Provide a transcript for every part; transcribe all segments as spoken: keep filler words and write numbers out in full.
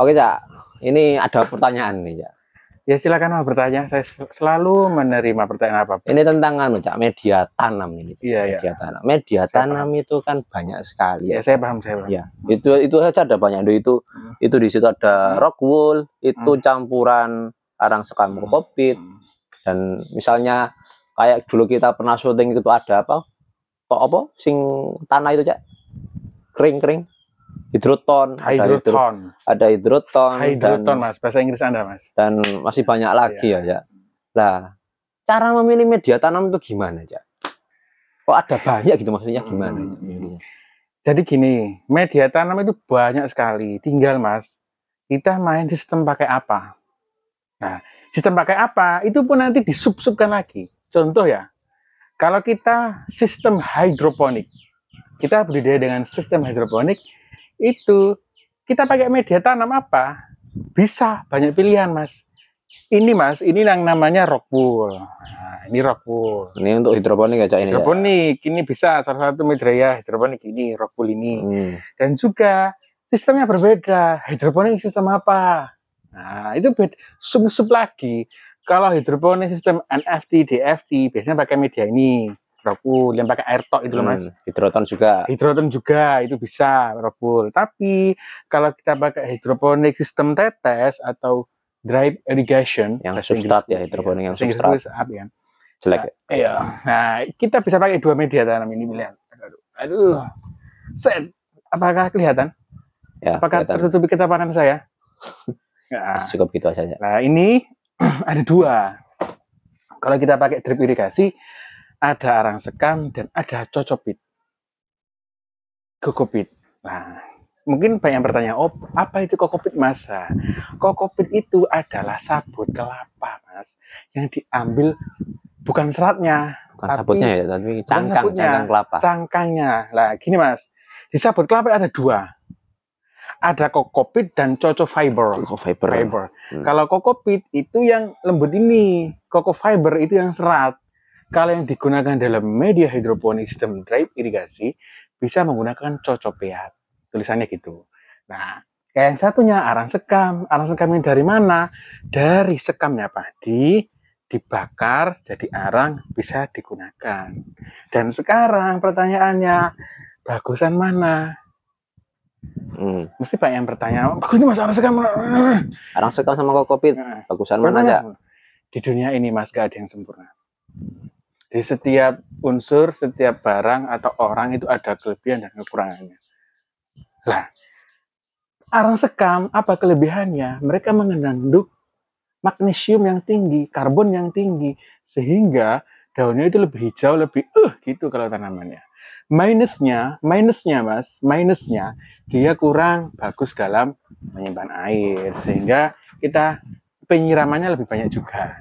Oke Cak, ini ada pertanyaan nih Cak. Ya silakan mau bertanya, saya selalu menerima pertanyaan apa, apa. Ini tentang anu Cak, media tanam ini. Iya, media ya. tanam. Media saya tanam paham. Itu kan banyak sekali. Ya, ya. saya paham, saya paham. Ya, itu itu saja ada banyak. Itu hmm. itu di situ ada rockwool, itu hmm. campuran arang sekam hmm. cocopeat, dan misalnya kayak dulu kita pernah syuting itu ada apa? Kok apa? Sing tanah itu Cak. Kering-kering. Hydroton, Hydroton, ada Hydroton, Hydroton Mas, bahasa Inggris Anda Mas, dan masih banyak lagi ya, ya. Nah, cara memilih media tanam itu gimana ya? Kok ada banyak gitu maksudnya gimana? Hmm. Jadi gini, media tanam itu banyak sekali, tinggal Mas, kita main sistem pakai apa? Nah, sistem pakai apa itu pun nanti disub-subkan lagi. Contoh ya, kalau kita sistem hidroponik, kita berbeda dengan sistem hidroponik. Itu kita pakai media tanam apa? Bisa banyak pilihan, Mas. Ini, Mas, ini yang namanya rockwool. Nah, ini rockwool. Ini untuk hidroponik aja ini. Hidroponik, ya? Ini bisa salah satu media hidroponik ini, rockwool ini. Hmm. Dan juga sistemnya berbeda. Hidroponik sistem apa? Nah, itu sub-sub lagi. Kalau hidroponik sistem N F T, D F T biasanya pakai media ini. Rockwool yang pakai air tok itu loh Mas. Hmm, hidroton juga. Hidroton juga itu bisa rockwool. Tapi kalau kita pakai hidroponik sistem tetes atau drip irrigation yang substrat ya, hidroponik yang substrat. Ya. Jelek. Nah, iya. Nah, kita bisa pakai dua media tanam ini pilihan. Aduh. Set. Apakah kelihatan? Ya, apakah kelihatan. Tertutupi ketampanan saya? Nah, cukup gitu saja. Nah, ini ada dua. Kalau kita pakai drip irigasi ada arang sekam dan ada cocopeat, cocopeat. Nah, mungkin banyak yang bertanya, oh, apa itu cocopeat Mas? Nah, cocopeat itu adalah sabut kelapa Mas, yang diambil bukan seratnya, bukan tapi, sabutnya ya, tapi cangkang, sabutnya, cangkang kelapa. Cangkangnya, lah gini Mas, di sabut kelapa ada dua, ada cocopeat dan cocofiber. Cocofiber. Fiber. Hmm. Kalau cocopeat itu yang lembut ini, cocofiber itu yang serat. Kalau yang digunakan dalam media hidroponik sistem drip irigasi bisa menggunakan cocopeat, tulisannya gitu. Nah, kayak yang satunya arang sekam. Arang sekam ini dari mana? Dari sekamnya padi dibakar jadi arang bisa digunakan. Dan sekarang pertanyaannya, bagusan mana? Hmm. Mesti banyak yang bertanya, bagusnya Mas arang sekam. Arang sekam sama cocopeat, bagusan mana aja? Di dunia ini Mas gak ada yang sempurna. Di setiap unsur, setiap barang atau orang itu ada kelebihan dan kekurangannya. Nah, arang sekam apa kelebihannya? Mereka mengandung magnesium yang tinggi, karbon yang tinggi, sehingga daunnya itu lebih hijau, lebih uh gitu kalau tanamannya. Minusnya, minusnya Mas, minusnya dia kurang bagus dalam menyimpan air, sehingga kita penyiramannya lebih banyak juga.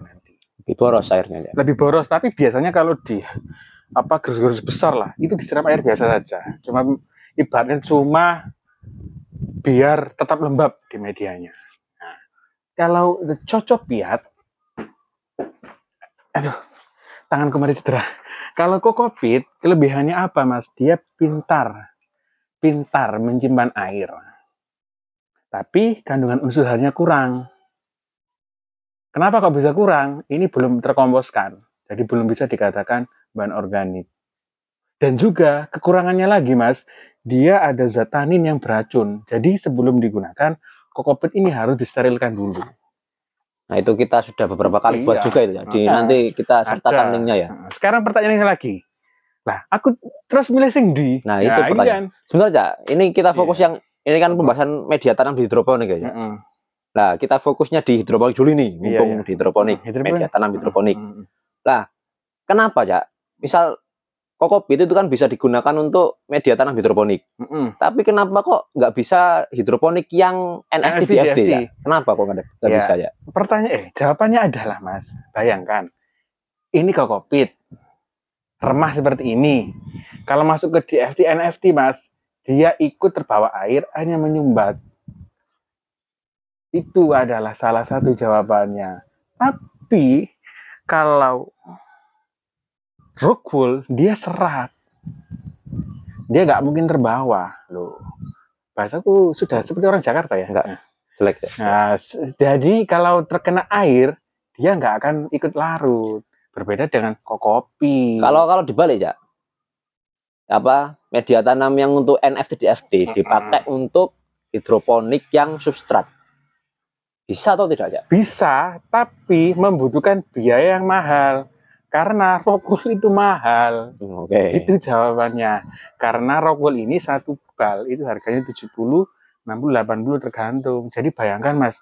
Itu boros airnya ya. Lebih boros, tapi biasanya kalau di apa gerus-gerus besar lah, itu disiram air biasa saja. Cuma ibaratnya cuma biar tetap lembab di medianya. Nah, kalau cocopeat, aduh, tangan kemarin cedera. Kalau cocopeat, kelebihannya apa Mas? Dia pintar, pintar menyimpan air. Tapi kandungan unsur harinya kurang. Kenapa kok bisa kurang? Ini belum terkomposkan, jadi belum bisa dikatakan bahan organik. Dan juga kekurangannya lagi Mas, dia ada zat tanin yang beracun. Jadi sebelum digunakan, cocopeat ini harus disterilkan dulu. Nah itu kita sudah beberapa kali iya. buat juga itu ya. Di, nah, nanti kita sertakan linknya ya. Sekarang pertanyaannya lagi. Nah aku terus milih sing di. Nah itu nah, pertanyaan. Ini kan. Sebentar Cak, ini kita fokus iya. yang ini kan pembahasan media tanam di hidroponik ya. Mm-mm. Nah, kita fokusnya di hidroponik dulu nih, mumpung iya, iya. di hidroponik, hidroponik, media tanam hidroponik. Nah, kenapa ya? Misal cocopeat itu kan bisa digunakan untuk media tanam hidroponik. Mm -mm. Tapi kenapa kok nggak bisa hidroponik yang N F T, D F T ya? Kenapa kok nggak bisa ya? Pertanyaan, eh, jawabannya adalah Mas, bayangkan ini cocopeat remah seperti ini. Kalau masuk ke D F T, N F T Mas, dia ikut terbawa air, hanya menyumbat. Itu adalah salah satu jawabannya. Tapi kalau rockwool dia serat, dia nggak mungkin terbawa. Loh, bahasaku sudah seperti orang Jakarta ya? Nggak. jelek ya. Nah, jadi kalau terkena air dia nggak akan ikut larut. Berbeda dengan cocopeat. Kalau kalau dibalik ya, apa media tanam yang untuk N F T D F T dipakai hmm. untuk hidroponik yang substrat. Bisa atau tidak ya? Bisa, tapi membutuhkan biaya yang mahal. Karena rockwool itu mahal. Oke. Okay. Itu jawabannya. Karena rockwool ini satu bal itu harganya tujuh puluh, enam puluh, delapan puluh tergantung. Jadi bayangkan Mas,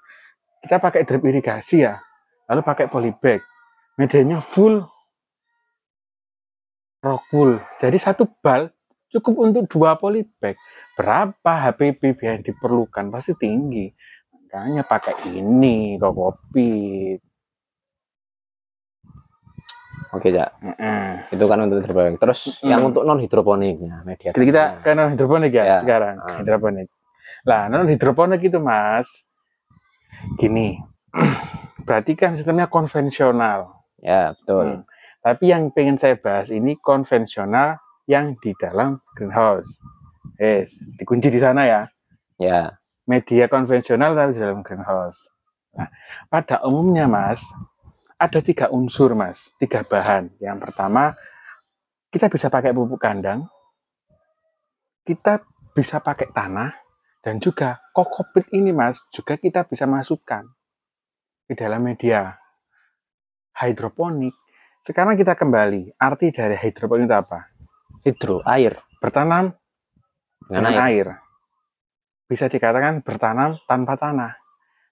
kita pakai drip irigasi ya. Lalu pakai polybag. Medianya full rockwool. Jadi satu bal cukup untuk dua polybag. Berapa H P P yang diperlukan? Pasti tinggi. Makanya pakai ini cocopeat. Oke, ya. Mm-hmm. Itu kan untuk hidroponik. Terus mm-hmm. yang untuk non hidroponiknya, media. Jadi kita ke non hidroponik ya, ya. Sekarang. Ah. Hidroponik. Lah, non hidroponik itu Mas, gini. Berarti kan sistemnya konvensional. Ya, betul. Hmm. Tapi yang pengen saya bahas ini konvensional yang di dalam greenhouse. Yes, dikunci di sana ya. Ya. Media konvensional tapi di dalam greenhouse. Nah, pada umumnya Mas, ada tiga unsur Mas, tiga bahan. Yang pertama, kita bisa pakai pupuk kandang, kita bisa pakai tanah, dan juga cocopeat ini Mas, juga kita bisa masukkan ke dalam media hidroponik. Sekarang kita kembali, arti dari hidroponik itu apa? Hidro, air. Bertanam dengan, dengan air. air. Bisa dikatakan bertanam tanpa tanah.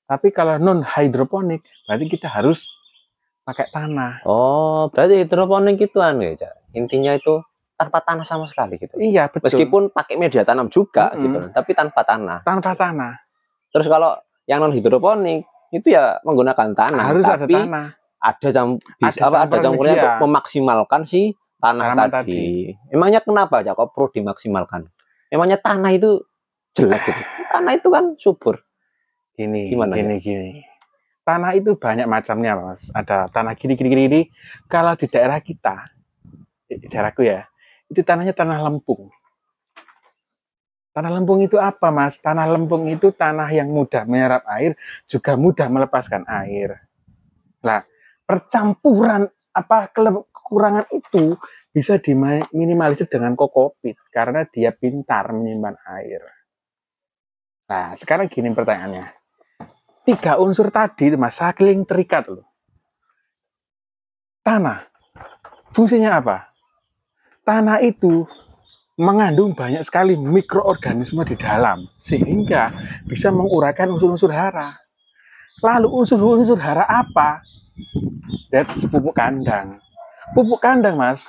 Tapi kalau non hidroponik, berarti kita harus pakai tanah. Oh, berarti hidroponik itu anu ya, intinya itu tanpa tanah sama sekali gitu. Iya, betul. Meskipun pakai media tanam juga mm-hmm. gitu, tapi tanpa tanah. Tanpa tanah. Terus kalau yang non hidroponik itu ya menggunakan tanah. Harus tapi ada tanah. Ada jam ada, apa, ada campurnya media. Untuk memaksimalkan si tanah tanaman tadi. tadi. Emangnya kenapa ya kok perlu dimaksimalkan? Emangnya tanah itu jelek gitu. Tanah itu kan subur. Gini, gimana gini, ya? gini. Tanah itu banyak macamnya, Mas. Ada tanah gini, gini, gini. Kalau di daerah kita, di daerahku ya, itu tanahnya tanah lempung. Tanah lempung itu apa, Mas? Tanah lempung itu tanah yang mudah menyerap air, juga mudah melepaskan air. Nah, percampuran apa kekurangan itu bisa diminimalisir dengan cocopeat karena dia pintar menyimpan air. Nah, sekarang gini pertanyaannya. Tiga unsur tadi itu Mas saling terikat loh. Tanah fungsinya apa? Tanah itu mengandung banyak sekali mikroorganisme di dalam sehingga bisa menguraikan unsur-unsur hara. Lalu unsur-unsur hara apa? That's pupuk kandang. Pupuk kandang Mas,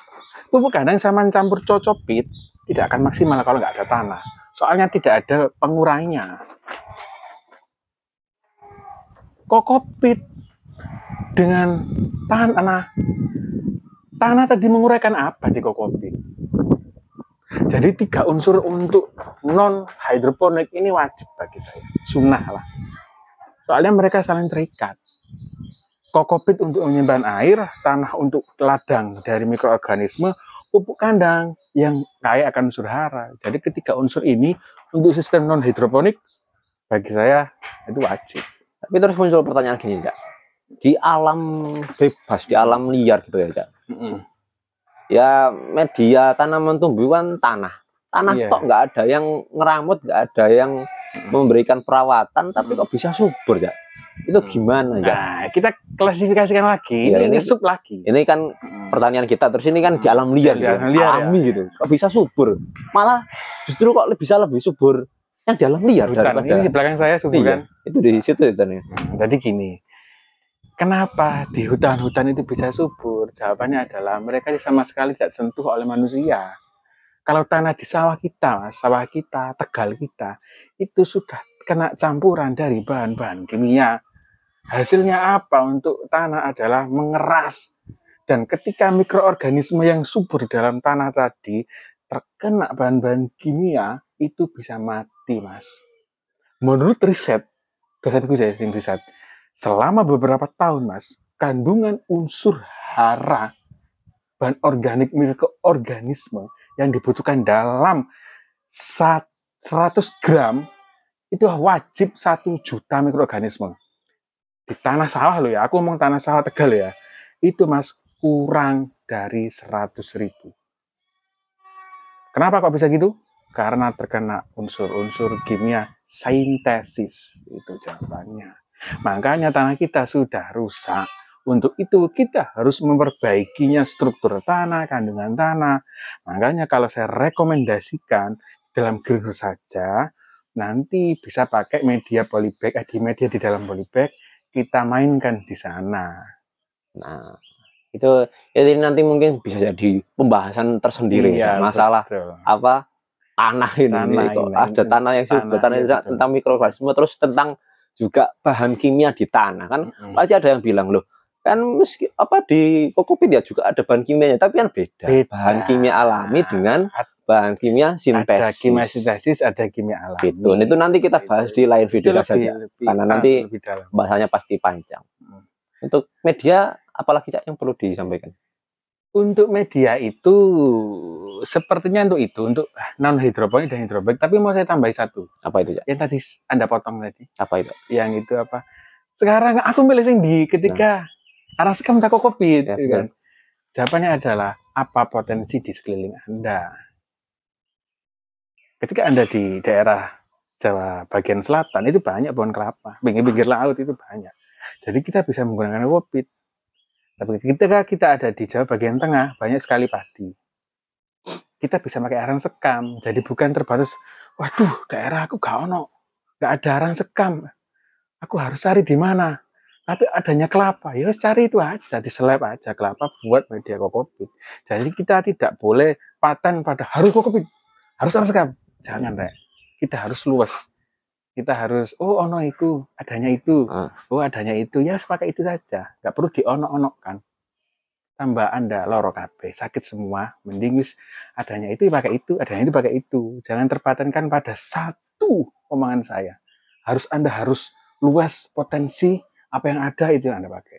pupuk kandang sama campur cocopeat tidak akan maksimal kalau nggak ada tanah. Soalnya tidak ada pengurainya. Cocopeat dengan tanah, tanah tadi menguraikan apa di cocopeat? Jadi tiga unsur untuk non hidroponik ini wajib bagi saya, sunnah lah. Soalnya mereka saling terikat. Cocopeat untuk menyimpan air, tanah untuk ladang dari mikroorganisme, pupuk kandang yang kaya akan unsur hara. Jadi ketiga unsur ini untuk sistem non hidroponik bagi saya itu wajib. Tapi terus muncul pertanyaan gini, Kak. Di alam bebas, di alam liar gitu ya, Kak. Mm-hmm. Ya media tanaman tumbuhan tanah. Tanah yeah. kok nggak ada yang ngeramut, nggak ada yang mm-hmm. memberikan perawatan, tapi kok bisa subur, Kak? Itu gimana, Kak? Nah, kita klasifikasikan lagi, ya, ini sub lagi. Ini kan pertanyaan kita, terus ini kan di alam liar, di alam liar alami ya. Gitu. Kok bisa subur? Malah justru kok bisa lebih subur yang dalam liar daripada ini di belakang saya subur iya, kan itu di situ hutannya. Hmm, jadi gini, kenapa di hutan-hutan itu bisa subur? Jawabannya adalah mereka sama sekali tidak sentuh oleh manusia. Kalau tanah di sawah kita, sawah kita, tegal kita itu sudah kena campuran dari bahan-bahan kimia. Hasilnya apa untuk tanah adalah mengeras, dan ketika mikroorganisme yang subur dalam tanah tadi terkena bahan-bahan kimia itu bisa mati, Mas. Menurut riset, dosenku saya sering riset, selama beberapa tahun, Mas, kandungan unsur hara, bahan organik mikroorganisme yang dibutuhkan dalam seratus gram itu wajib satu juta mikroorganisme di tanah sawah loh ya, aku ngomong tanah sawah Tegal ya, itu mas kurang dari seratus ribu. Kenapa kok bisa gitu? Karena terkena unsur-unsur kimia sintesis, itu jawabannya. Makanya tanah kita sudah rusak. Untuk itu kita harus memperbaikinya, struktur tanah, kandungan tanah. Makanya kalau saya rekomendasikan dalam greenhouse saja, nanti bisa pakai media polybag, eh, di media di dalam polybag kita mainkan di sana. Nah, itu jadi ya, nanti mungkin bisa jadi pembahasan tersendiri iya, ya, masalah betul. Apa tanah ini, tanah ini ada ini, tanah yang tanah, tanah ini, tentang mikroorganisme, terus tentang juga bahan kimia di tanah kan, mm-hmm. Pasti ada yang bilang loh. Kan meski apa di cocopeat ya juga ada bahan kimianya, tapi kan beda. beda. Bahan kimia alami dengan bahan kimia sintesis. Ada kimia sintesis, ada kimia alami. Betul. Itu nanti kita bahas di lain video lebih, saja. Lebih, Karena nanti lebih bahasanya pasti panjang. Hmm. Untuk media, apalagi yang perlu disampaikan? Untuk media itu sepertinya untuk itu untuk non hidroponik dan hidroponik. Tapi mau saya tambahin satu. Apa itu? Cak? Yang tadi Anda potong tadi. Apa itu? Yang itu apa? Sekarang aku milih yang di ketika. Nah. Arang sekam tak cocopeat, ya, kan? Jawabannya adalah apa potensi di sekeliling Anda. Ketika Anda di daerah Jawa bagian selatan itu banyak pohon kelapa, pinggir-pinggir laut itu banyak. Jadi kita bisa menggunakan cocopeat. Tapi ketika kita ada di Jawa bagian tengah banyak sekali padi, kita bisa pakai arang sekam. Jadi bukan terbatas, waduh daerah aku gak ono, gak ada arang sekam, aku harus cari di mana. Tapi adanya kelapa, ya cari itu aja, diselip aja kelapa buat media cocopeat. Jadi kita tidak boleh paten pada harus cocopeat, harus arang sekam. Jangan, Rek. Kita harus luas. Kita harus, oh ono itu, adanya itu, oh adanya itu, ya sepakai itu saja. Nggak perlu diono-onokan. Tambah Anda loro kabeh, sakit semua, mending wis adanya itu pakai itu, adanya itu pakai itu. Jangan terpatenkan pada satu omongan saya. Harus Anda harus luas potensi. Apa yang ada itu yang Anda pakai.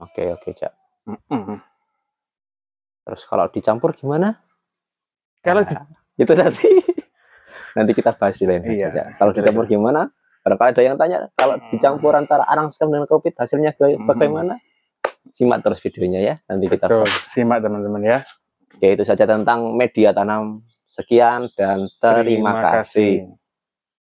Oke, oke, Cak. Mm -mm. Terus kalau dicampur gimana? Kalau nah, di... itu nanti nanti kita bahas di lain iya, aja. Kalau dicampur itu. Gimana? Barangkali ada yang tanya, kalau dicampur antara arang sekam dan cocopeat hasilnya bagaimana? Simak terus videonya ya, nanti kita Betul. Bahas. Simak teman-teman ya. Oke, itu saja tentang media tanam. Sekian dan terima, terima kasih. kasih.